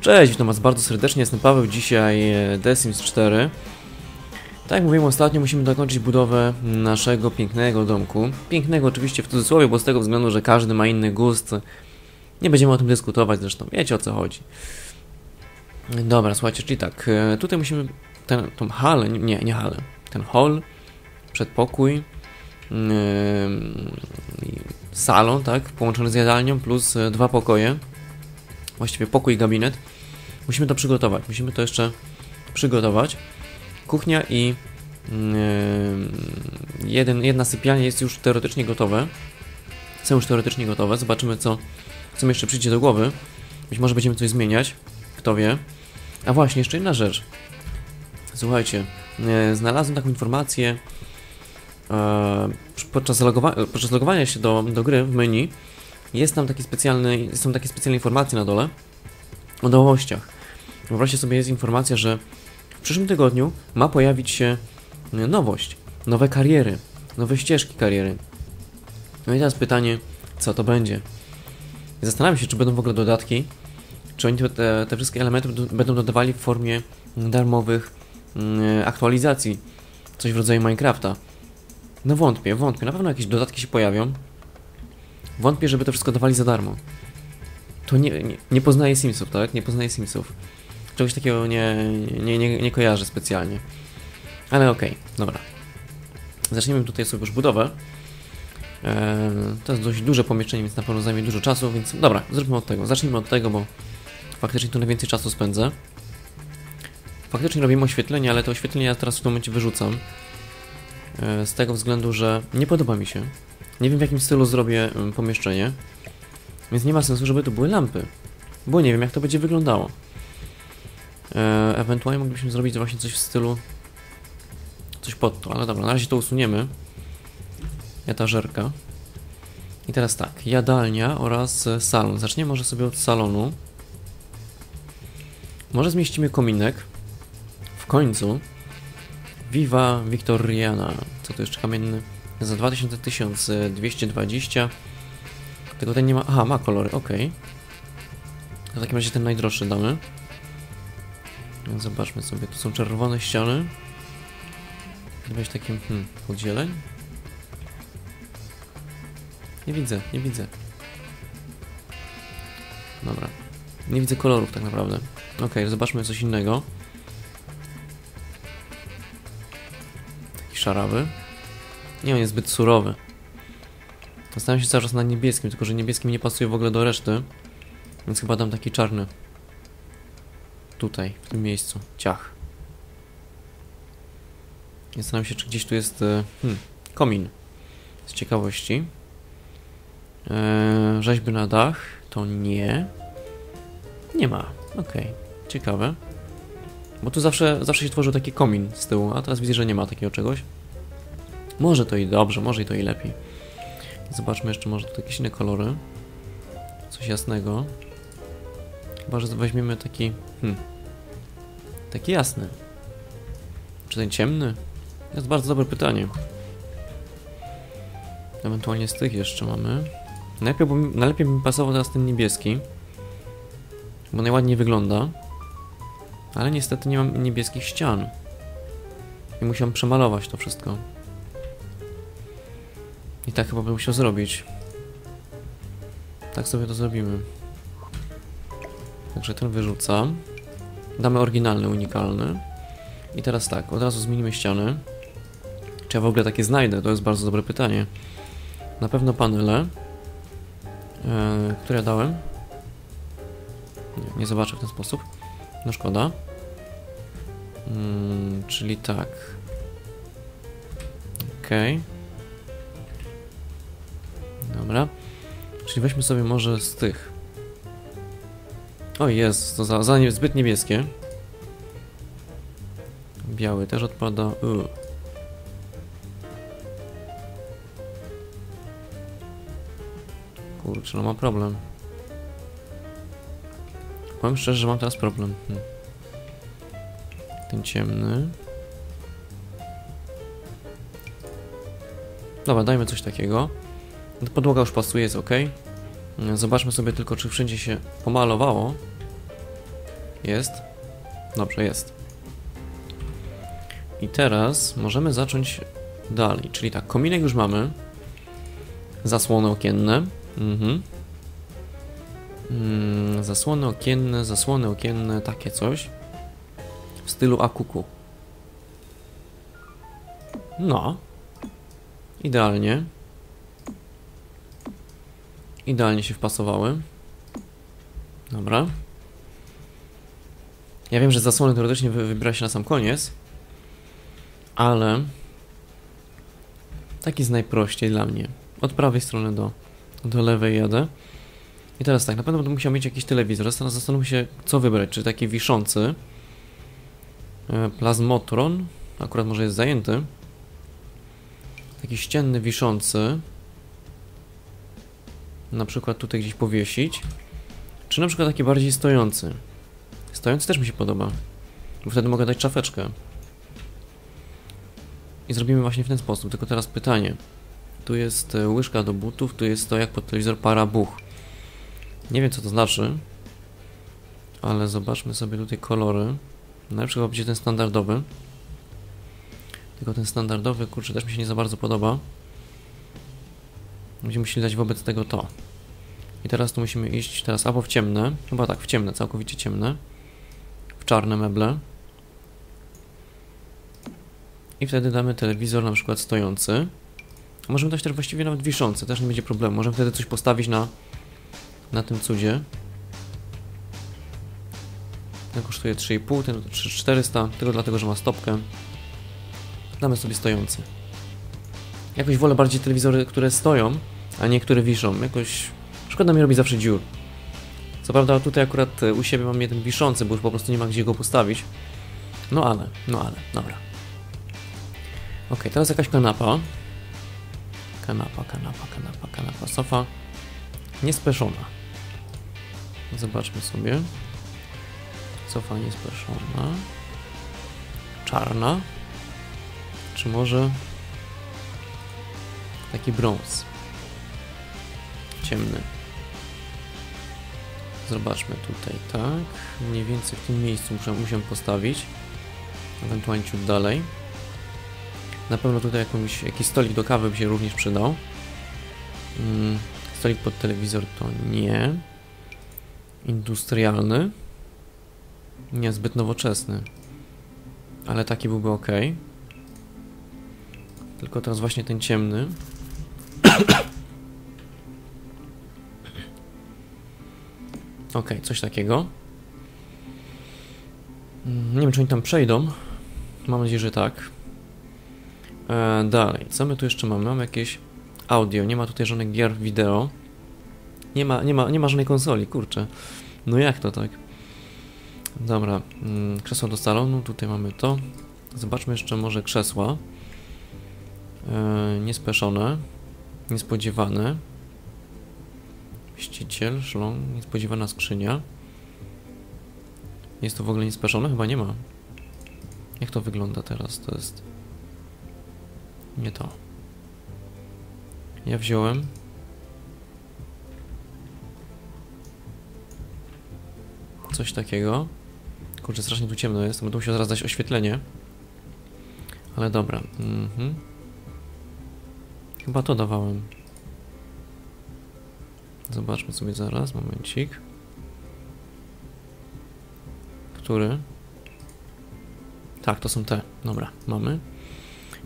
Cześć, witam was bardzo serdecznie, jestem Paweł, dzisiaj The Sims 4. Tak jak mówiłem ostatnio, musimy dokończyć budowę naszego pięknego domku. Pięknego oczywiście w cudzysłowie, bo z tego względu, że każdy ma inny gust. Nie będziemy o tym dyskutować, zresztą wiecie o co chodzi. Dobra, słuchajcie, czyli tak, tutaj musimy tą halę, nie halę, ten hall, przedpokój, salon, tak, połączony z jadalnią plus dwa pokoje. Właściwie pokój i gabinet. Musimy to przygotować. Musimy to jeszcze przygotować. Kuchnia i jedna sypialnia jest już teoretycznie gotowe. Są już teoretycznie gotowe. Zobaczymy, co mi jeszcze przyjdzie do głowy. Być może będziemy coś zmieniać. Kto wie. A właśnie, jeszcze inna rzecz. Słuchajcie, znalazłem taką informację podczas logowania się do gry w menu. Jest tam taki specjalny, są takie specjalne informacje na dole o nowościach. Wyobraźcie sobie, jest informacja, że w przyszłym tygodniu ma pojawić się nowość, nowe kariery, nowe ścieżki kariery. No i teraz pytanie, co to będzie? Zastanawiam się, czy będą w ogóle dodatki, czy oni te wszystkie elementy będą dodawali w formie darmowych aktualizacji, coś w rodzaju Minecrafta. No wątpię, na pewno jakieś dodatki się pojawią. Wątpię, żeby to wszystko dawali za darmo. To nie poznaję Simsów, tak? Nie poznaję Simsów. Czegoś takiego nie kojarzę specjalnie. Ale okej, dobra. Zaczniemy tutaj sobie już budowę. To jest dość duże pomieszczenie, więc na pewno zajmie dużo czasu, więc dobra, zróbmy od tego. Zacznijmy od tego, bo faktycznie tu najwięcej czasu spędzę. Faktycznie robimy oświetlenie, ale to oświetlenie ja teraz w tym momencie wyrzucam. Z tego względu, że nie podoba mi się. Nie wiem, w jakim stylu zrobię pomieszczenie, więc nie ma sensu, żeby to były lampy, bo nie wiem, jak to będzie wyglądało. Ewentualnie moglibyśmy zrobić właśnie coś w stylu, coś pod to, ale dobra, na razie to usuniemy. Etażerka. I teraz tak, jadalnia oraz salon. Zaczniemy może sobie od salonu. Może zmieścimy kominek. W końcu. Viva Victoriana. Co to jeszcze kamienny? Za 2220. Tylko ten nie ma... Aha, ma kolory, ok. W takim razie ten najdroższy damy. Zobaczmy sobie, tu są czerwone ściany. Weź takim... podzieleń. Nie widzę. Dobra. Nie widzę kolorów tak naprawdę. Ok, zobaczmy coś innego. Taki szarawy. Nie, on jest zbyt surowy. Zastanawiam się cały czas na niebieskim, tylko że niebieskim nie pasuje w ogóle do reszty. Więc chyba dam taki czarny. Tutaj, w tym miejscu. Ciach. Zastanawiam się, czy gdzieś tu jest komin. Z ciekawości. Rzeźby na dach. To nie. Nie ma. Okej. Ciekawe. Bo tu zawsze się tworzył taki komin z tyłu, a teraz widzę, że nie ma takiego czegoś. Może to i dobrze, może i to i lepiej. Zobaczmy jeszcze, może tu jakieś inne kolory. Coś jasnego. Chyba, że weźmiemy taki... taki jasny. Czy ten ciemny? To jest bardzo dobre pytanie. Ewentualnie z tych jeszcze mamy. Najlepiej by mi pasował teraz ten niebieski. Bo najładniej wygląda. Ale niestety nie mam niebieskich ścian. I musiałem przemalować to wszystko. I tak chyba bym musiał zrobić. Tak sobie to zrobimy. Także ten wyrzucam. Damy oryginalny, unikalny. I teraz tak, od razu zmienimy ściany. Czy ja w ogóle takie znajdę? To jest bardzo dobre pytanie. Na pewno panele, które ja dałem. Nie zobaczę w ten sposób. No szkoda. Czyli tak. Okej. Dobra, czyli weźmy sobie może z tych. O jest, to zbyt niebieskie. Biały też odpada. Kurczę, no mam problem. Powiem szczerze, że mam teraz problem. Ten ciemny. Dobra, dajmy coś takiego. Podłoga już pasuje, jest ok. Zobaczmy sobie tylko, czy wszędzie się pomalowało. Jest. Dobrze, jest. I teraz możemy zacząć dalej. Czyli tak, kominek już mamy. Zasłony okienne. Zasłony okienne, takie coś. W stylu Akuku. No. Idealnie. Idealnie się wpasowały. Dobra. Ja wiem, że zasłony teoretycznie wybiera się na sam koniec, ale tak jest najprościej dla mnie. Od prawej strony do lewej jadę. I teraz tak, na pewno będę musiał mieć jakiś telewizor. Teraz zastanówmy się, co wybrać. Czy taki wiszący Plazmotron, akurat może jest zajęty. Taki ścienny wiszący. Na przykład tutaj gdzieś powiesić. Czy na przykład taki bardziej stojący. Stojący też mi się podoba. Bo wtedy mogę dać czafeczkę. I zrobimy właśnie w ten sposób. Tylko teraz pytanie. Tu jest łyżka do butów, tu jest to jak pod telewizor parabuch. Nie wiem co to znaczy. Ale zobaczmy sobie tutaj kolory. Najlepszy chyba będzie ten standardowy. Tylko ten standardowy, kurczę, też mi się nie za bardzo podoba. Będziemy musieli dać wobec tego to. I teraz tu musimy iść teraz albo w ciemne. Chyba tak, w ciemne, całkowicie ciemne. W czarne meble. I wtedy damy telewizor na przykład stojący. A możemy dać też właściwie nawet wiszący, też nie będzie problemu. Możemy wtedy coś postawić na tym cudzie. Ten kosztuje 3,5, ten 400, tylko dlatego, że ma stopkę. Damy sobie stojący. Jakoś wolę bardziej telewizory, które stoją, a nie które wiszą. Jakoś szkoda mi robi zawsze dziur. Co prawda tutaj akurat u siebie mam jeden wiszący, bo już po prostu nie ma gdzie go postawić. No ale, dobra. Ok, teraz jakaś kanapa. Kanapa, sofa. Niespeszona. Zobaczmy sobie. Sofa niespeszona. Czarna. Czy może taki brąz ciemny. Zobaczmy tutaj, tak. Mniej więcej w tym miejscu musiałem postawić. Ewentualnie ciut dalej. Na pewno tutaj jakiś stolik do kawy by się również przydał. Stolik pod telewizor to nie. Industrialny. Nie, zbyt nowoczesny. Ale taki byłby ok. Tylko teraz właśnie ten ciemny. Ok, coś takiego. Nie wiem, czy oni tam przejdą. Mam nadzieję, że tak. Dalej, co my tu jeszcze mamy? Mamy jakieś audio. Nie ma tutaj żadnych gier wideo. Nie ma żadnej konsoli, kurczę. No jak to tak? Dobra, krzesło do salonu. Tutaj mamy to. Zobaczmy jeszcze może krzesła. Niespeszone, niespodziewane, mściciel, szlong, niespodziewana skrzynia. Jest to w ogóle niespeszone? Chyba nie ma. Jak to wygląda teraz? To jest... nie to. Ja wziąłem. Coś takiego. Kurczę, strasznie tu ciemno jest, będę musiał zaraz dać oświetlenie. Ale dobra. Chyba to dawałem. Zobaczmy sobie zaraz, momencik. Który? Tak, to są te. Dobra, mamy.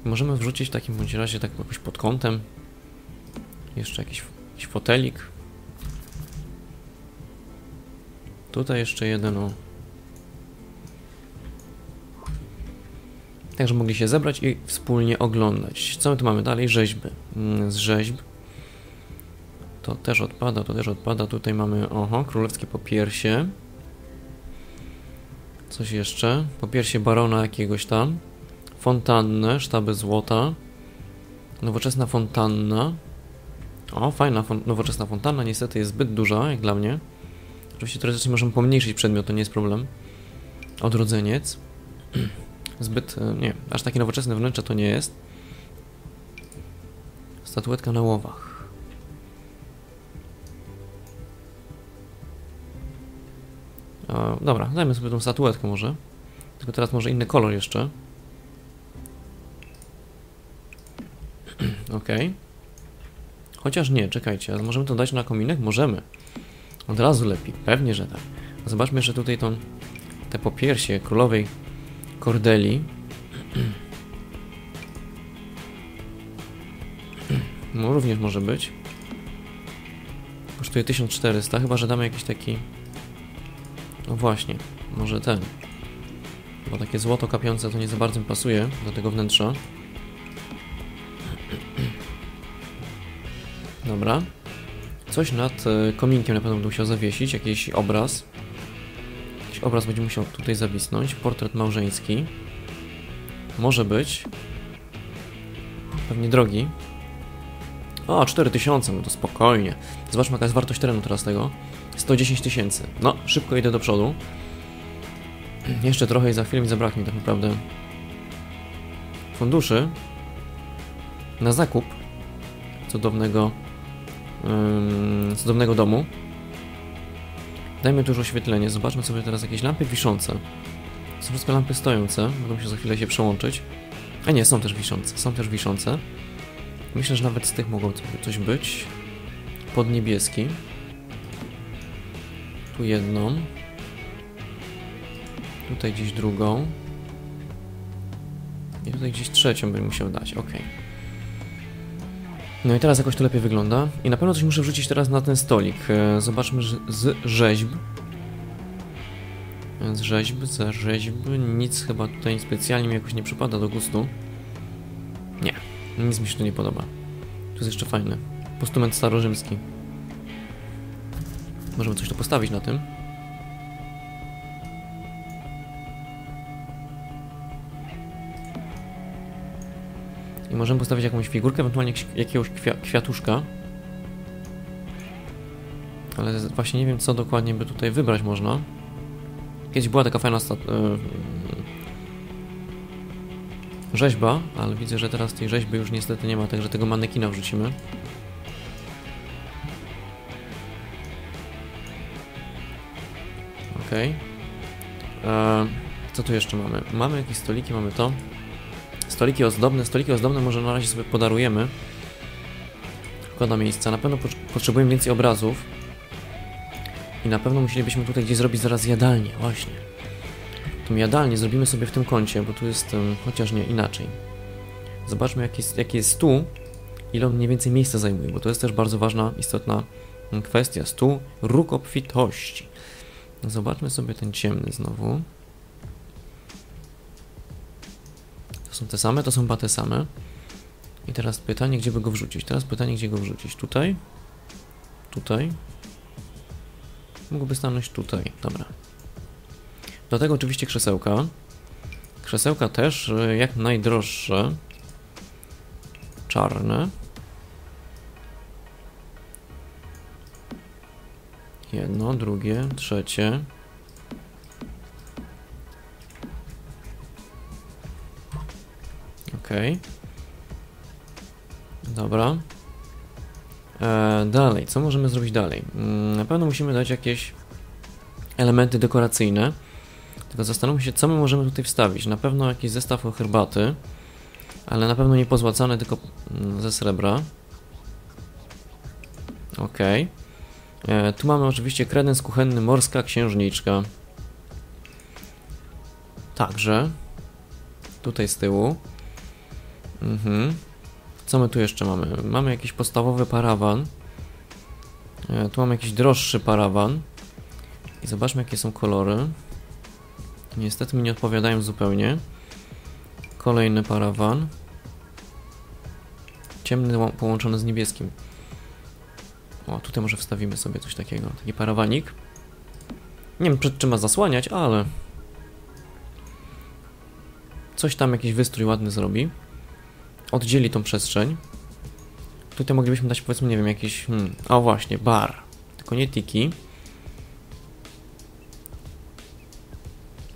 Możemy wrzucić w takim bądź razie tak jakoś pod kątem. Jeszcze jakiś fotelik. Tutaj jeszcze jeden, o. Także mogli się zebrać i wspólnie oglądać. Co my tu mamy dalej? Rzeźby. Z rzeźb. To też odpada, to też odpada. Tutaj mamy, oho, królewskie popiersie. Coś jeszcze. Popiersie barona jakiegoś tam. Fontannę, sztaby złota. Nowoczesna fontanna. O, fajna nowoczesna fontanna. Niestety jest zbyt duża, jak dla mnie. Oczywiście teoretycznie możemy pomniejszyć przedmiot, to nie jest problem. Odrodzeniec. Zbyt, nie, aż takie nowoczesne wnętrze to nie jest. Statuetka na łowach. Dobra, dajmy sobie tą statuetkę może. Tylko teraz może inny kolor jeszcze. Ok. Chociaż nie, czekajcie, a możemy to dać na kominek? Możemy. Od razu lepiej, pewnie, że tak. Zobaczmy jeszcze tutaj te popiersie królowej Kordeli. No, również może być. Kosztuje 1400, chyba że damy jakiś taki... No właśnie, może ten. Bo takie złoto kapiące to nie za bardzo mi pasuje do tego wnętrza. Dobra. Coś nad kominkiem na pewno będę musiał zawiesić, jakiś obraz. Jakiś obraz będzie musiał tutaj zawisnąć. Portret małżeński. Może być. Pewnie drogi. O, 4000, no to spokojnie. Zobaczmy, jaka jest wartość terenu teraz tego. 110 000. No, szybko idę do przodu. Jeszcze trochę i za chwilę mi zabraknie tak naprawdę funduszy na zakup cudownego domu. Dajmy dużo oświetlenie. Zobaczmy sobie teraz jakieś lampy wiszące. Są wszystkie lampy stojące. Mogą się za chwilę przełączyć. A nie, są też wiszące. Są też wiszące. Myślę, że nawet z tych mogą coś być. Podniebieski. Tu jedną. Tutaj gdzieś drugą. I tutaj gdzieś trzecią bym musiał dać. Ok. No i teraz jakoś to lepiej wygląda. I na pewno coś muszę wrzucić teraz na ten stolik. Zobaczmy z rzeźb. Z rzeźb. Nic chyba tutaj specjalnie mi jakoś nie przypada do gustu. Nie. Nic mi się tu nie podoba. Tu jest jeszcze fajny. Postument starorzymski. Możemy coś tu postawić na tym. I możemy postawić jakąś figurkę, ewentualnie jakiegoś kwiatuszka. Ale właśnie nie wiem, co dokładnie by tutaj wybrać można. Kiedyś była taka fajna rzeźba, ale widzę, że teraz tej rzeźby już niestety nie ma, także tego manekina wrzucimy. Okej. Co tu jeszcze mamy? Mamy jakieś stoliki, mamy to. Stoliki ozdobne może na razie sobie podarujemy. Szkoda miejsca. Na pewno potrzebujemy więcej obrazów. I na pewno musielibyśmy tutaj gdzieś zrobić zaraz jadalnię, właśnie. Tą jadalnię zrobimy sobie w tym kącie, bo tu jest chociaż nie inaczej. Zobaczmy jaki jest stół, ile on mniej więcej miejsca zajmuje, bo to jest też bardzo ważna, istotna kwestia. Stół róg obfitości. Zobaczmy sobie ten ciemny znowu. To są te same, to są chyba te same. I teraz pytanie, gdzie by go wrzucić? Tutaj? Tutaj? Mógłby stanąć tutaj, dobra. Do tego oczywiście krzesełka. Krzesełka też jak najdroższe. Czarne. Jedno, drugie, trzecie. Okej. Dobra. Dalej, co możemy zrobić dalej? Na pewno musimy dać jakieś elementy dekoracyjne. Tylko zastanówmy się, co my możemy tutaj wstawić. Na pewno jakiś zestaw herbaty, ale na pewno nie pozłacany, tylko ze srebra. Okej. Tu mamy oczywiście kredens kuchenny Morska Księżniczka. Także tutaj z tyłu. Co my tu jeszcze mamy? Mamy jakiś podstawowy parawan. Tu mamy jakiś droższy parawan. I zobaczmy, jakie są kolory. Niestety mi nie odpowiadają zupełnie. Kolejny parawan. Ciemny połączony z niebieskim. O, tutaj może wstawimy sobie coś takiego. Taki parawanik. Nie wiem, przed czym ma zasłaniać, ale... Coś tam, jakiś wystrój ładny zrobi. Oddzieli tą przestrzeń. Tutaj moglibyśmy dać, powiedzmy, nie wiem, jakiś... O właśnie, bar. Tylko nie tiki.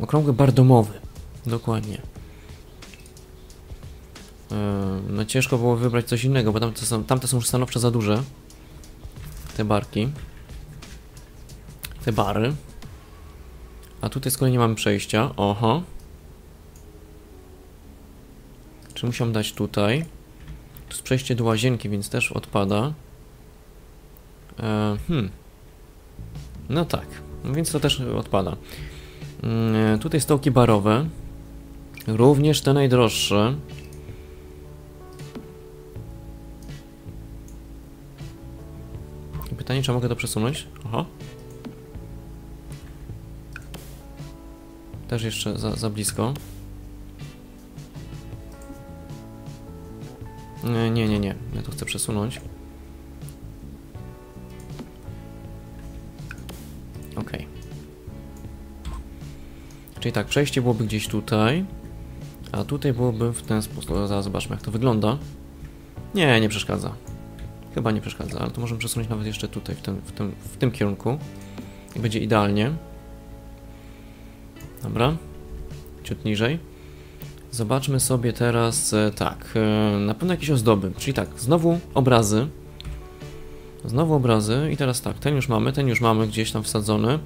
Okrągły bar domowy. Dokładnie. No ciężko było wybrać coś innego, bo tamte są już stanowczo za duże. Te barki. Te bary. A tutaj z kolei nie mamy przejścia. Oho. Czy musiałem dać tutaj? Tu jest przejście do łazienki, więc też odpada. No tak, więc to też odpada. Tutaj stołki barowe. Również te najdroższe. Pytanie, czy mogę to przesunąć? Aha. Też jeszcze za blisko. Nie. Ja to chcę przesunąć. Ok. Czyli tak, przejście byłoby gdzieś tutaj. A tutaj byłoby w ten sposób. Zaraz zobaczmy, jak to wygląda. Nie, nie przeszkadza. Chyba nie przeszkadza, ale to możemy przesunąć nawet jeszcze tutaj, w tym kierunku. Będzie idealnie. Dobra. Ciut niżej. Zobaczmy sobie teraz, tak, na pewno jakieś ozdoby, czyli tak, znowu obrazy i teraz tak, ten już mamy gdzieś tam wsadzony.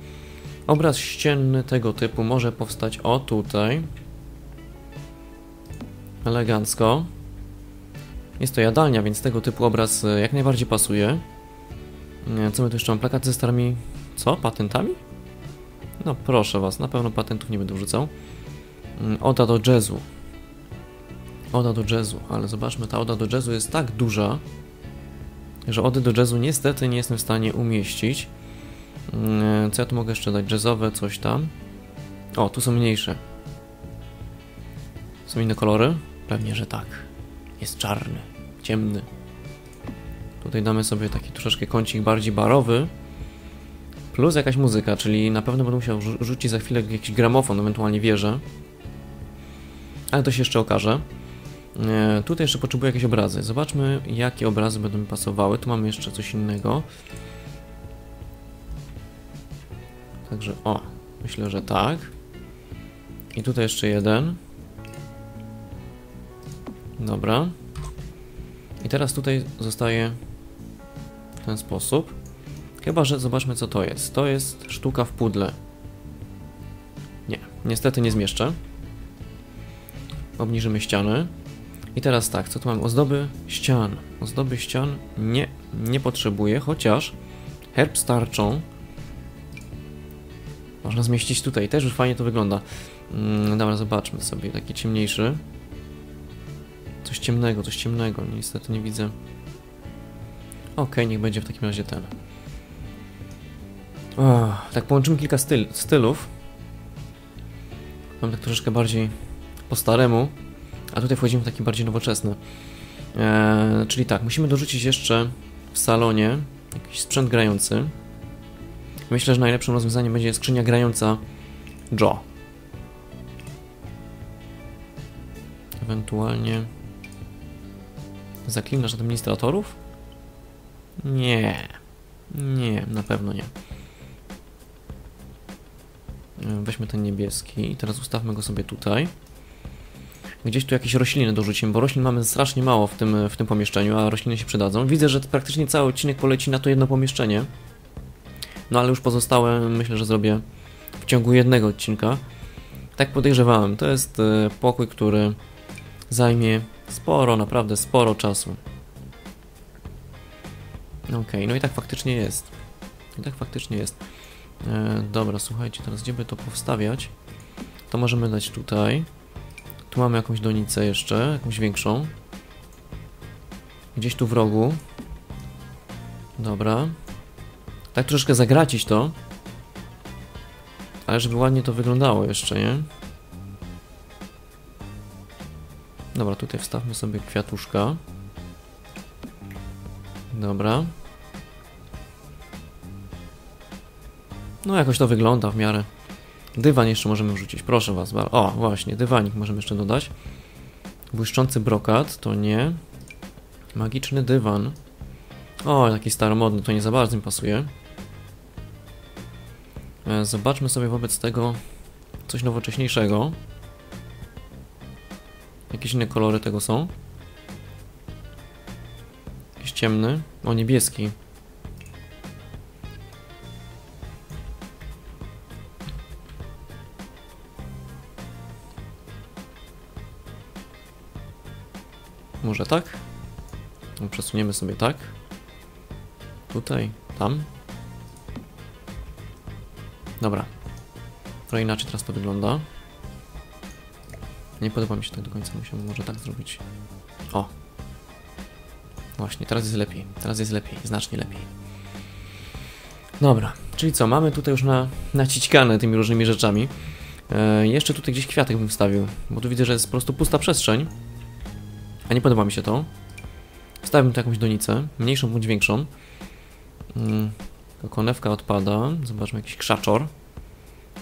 Obraz ścienny tego typu może powstać, o tutaj. Elegancko. Jest to jadalnia, więc tego typu obraz jak najbardziej pasuje. Co my tu jeszcze mamy? Plakaty ze starymi, co? Patentami? No proszę was, na pewno patentów nie będę wrzucał. Oda do jazzu. Oda do jazzu, ale zobaczmy, ta oda do jazzu jest tak duża, że ody do jazzu niestety nie jestem w stanie umieścić. Co ja tu mogę jeszcze dać? Jazzowe, coś tam. O, tu są mniejsze. Są inne kolory? Pewnie, że tak. Jest czarny, ciemny. Tutaj damy sobie taki troszeczkę kącik bardziej barowy. Plus jakaś muzyka, czyli na pewno będę musiał rzucić za chwilę jakiś gramofon, ewentualnie wieżę. Ale to się jeszcze okaże. Tutaj jeszcze potrzebuję jakieś obrazy. Zobaczmy, jakie obrazy będą mi pasowały. Tu mamy jeszcze coś innego. Także o, myślę, że tak. I tutaj jeszcze jeden. Dobra. I teraz tutaj zostaje w ten sposób. Chyba że zobaczmy, co to jest. To jest sztuka w pudle. Nie, niestety nie zmieszczę. Obniżymy ściany. I teraz tak, co tu mam? Ozdoby ścian. Ozdoby ścian nie potrzebuję, chociaż herb z tarczą można zmieścić tutaj. Też już fajnie to wygląda. Dobra, zobaczmy sobie. Taki ciemniejszy. Coś ciemnego. Niestety nie widzę. Okej, niech będzie w takim razie ten. O, tak, połączymy kilka stylów. Mam tak troszeczkę bardziej po staremu, a tutaj wchodzimy w taki bardziej nowoczesny. Czyli tak, musimy dorzucić jeszcze w salonie jakiś sprzęt grający. Myślę, że najlepszym rozwiązaniem będzie skrzynia grająca Joe. Ewentualnie zaklinasz administratorów? Nie, na pewno nie. Weźmy ten niebieski i teraz ustawmy go sobie tutaj. Gdzieś tu jakieś rośliny dorzucimy, bo roślin mamy strasznie mało w tym pomieszczeniu, a rośliny się przydadzą. Widzę, że praktycznie cały odcinek poleci na to jedno pomieszczenie. No ale już pozostałe myślę, że zrobię w ciągu jednego odcinka. Tak podejrzewałem. To jest pokój, który zajmie sporo, naprawdę sporo czasu. Okej, no i tak faktycznie jest. Dobra, słuchajcie, teraz gdzie by to powstawiać? To możemy dać tutaj. Tu mamy jakąś donicę jeszcze, jakąś większą. Gdzieś tu w rogu. Dobra. Tak troszeczkę zagracić to. Ale żeby ładnie to wyglądało jeszcze, nie? Dobra, tutaj wstawmy sobie kwiatuszka. Dobra. No jakoś to wygląda w miarę. Dywan jeszcze możemy wrzucić, proszę was. O, właśnie, dywanik możemy jeszcze dodać. Błyszczący brokat, to nie. Magiczny dywan. O, taki staromodny, to nie za bardzo mi pasuje. Zobaczmy sobie wobec tego coś nowocześniejszego. Jakieś inne kolory tego są. Jakiś ciemny. O, niebieski. Może tak? Przesuniemy sobie tak. Tutaj, tam. Dobra. Trochę inaczej teraz to wygląda. Nie podoba mi się tak do końca, musimy może tak zrobić. O! Właśnie, teraz jest lepiej. Teraz jest lepiej, znacznie lepiej. Dobra, czyli co? Mamy tutaj już nacićkane tymi różnymi rzeczami. Jeszcze tutaj gdzieś kwiatek bym wstawił, bo tu widzę, że jest po prostu pusta przestrzeń. A nie podoba mi się to. Wstawiam tu jakąś donicę, mniejszą bądź większą. Konewka odpada. Zobaczmy, jakiś krzaczor.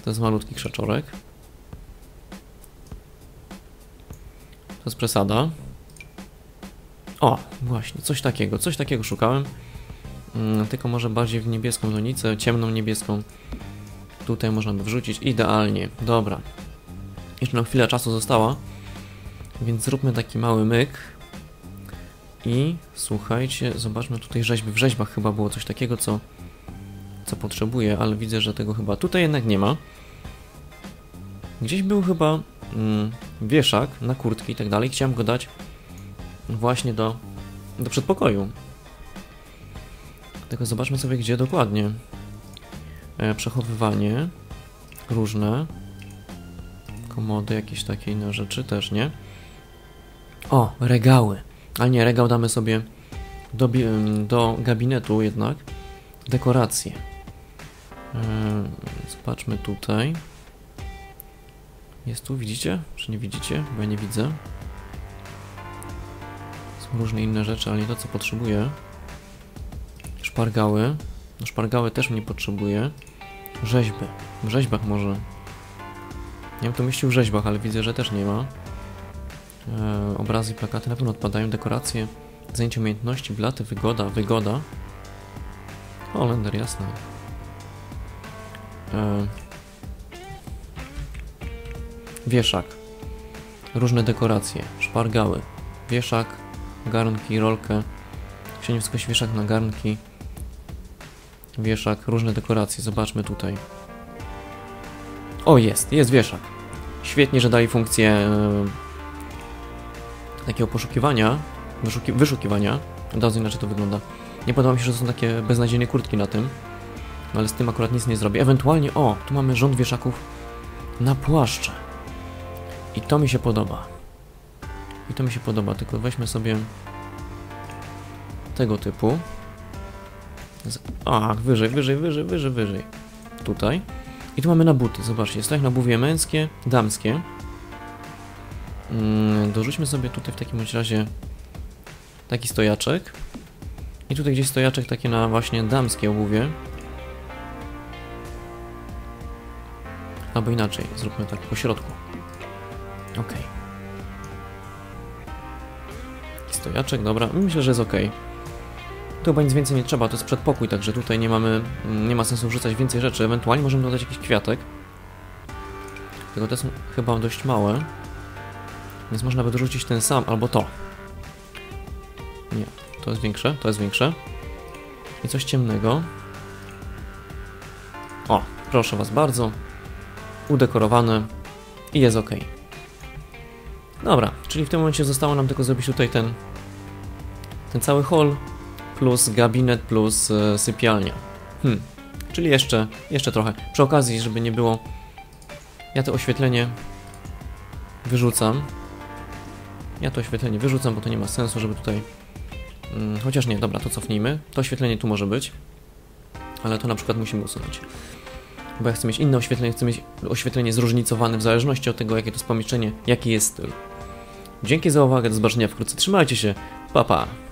To jest malutki krzaczorek. To jest przesada. O, właśnie, coś takiego szukałem. Tylko może bardziej w niebieską donicę, ciemną niebieską. Tutaj można by wrzucić, idealnie, dobra. Jeszcze nam chwilę czasu została, więc zróbmy taki mały myk. I słuchajcie, zobaczmy tutaj rzeźby. W rzeźbach chyba było coś takiego, co potrzebuję, ale widzę, że tego chyba tutaj jednak nie ma. Gdzieś był chyba wieszak na kurtki i tak dalej. Chciałem go dać właśnie do przedpokoju. Tylko zobaczmy sobie, gdzie dokładnie. Przechowywanie. Różne. Komody jakieś takie inne rzeczy też, nie? O, regały. Ale nie, regał damy sobie do gabinetu jednak. Dekoracje. Zobaczmy tutaj. Jest tu, widzicie? Czy nie widzicie? Bo ja nie widzę. Są różne inne rzeczy, ale nie to, co potrzebuję. Szpargały. No, szpargały też mnie potrzebuję. Rzeźby. W rzeźbach może. Ja bym tu myślił w rzeźbach, ale widzę, że też nie ma. Obrazy, plakaty na pewno odpadają. Dekoracje, zajęcie umiejętności, blaty, wygoda. O, lender, jasne. Wieszak. Różne dekoracje. Szpargały. Wieszak, garnki, rolkę. Księdza wskoś wieszak na garnki. Wieszak, różne dekoracje. Zobaczmy tutaj. O, jest wieszak. Świetnie, że dali funkcję takiego poszukiwania, wyszukiwania. Od razu inaczej to wygląda. Nie podoba mi się, że są takie beznadziejne kurtki na tym. No ale z tym akurat nic nie zrobię. Ewentualnie, o, tu mamy rząd wieszaków na płaszcze. I to mi się podoba. I to mi się podoba, tylko weźmy sobie tego typu. Ach, wyżej. Tutaj. I tu mamy na buty, zobaczcie, jest tak, na buwie męskie, damskie. Dorzućmy sobie tutaj w takim razie taki stojaczek. I tutaj gdzieś stojaczek taki na właśnie damskie obuwie. Albo inaczej, zróbmy tak po środku. Ok. Stojaczek, dobra, myślę, że jest ok. Tu chyba nic więcej nie trzeba, to jest przedpokój, także tutaj nie ma sensu wrzucać więcej rzeczy. Ewentualnie możemy dodać jakiś kwiatek. Tylko te są chyba dość małe. Więc można by dorzucić ten sam, albo to. Nie, to jest większe. I coś ciemnego. O, proszę was bardzo. Udekorowane. I jest ok. Dobra, czyli w tym momencie zostało nam tylko zrobić tutaj ten cały hall, plus gabinet, plus sypialnia. Czyli jeszcze trochę. Przy okazji, żeby nie było, ja to oświetlenie wyrzucam. Bo to nie ma sensu, żeby tutaj... Chociaż nie, dobra, to cofnijmy. To oświetlenie tu może być. Ale to na przykład musimy usunąć. Bo ja chcę mieć inne oświetlenie, chcę mieć oświetlenie zróżnicowane w zależności od tego, jakie to jest pomieszczenie, jaki jest styl. Dzięki za uwagę, do zobaczenia wkrótce. Trzymajcie się, pa pa!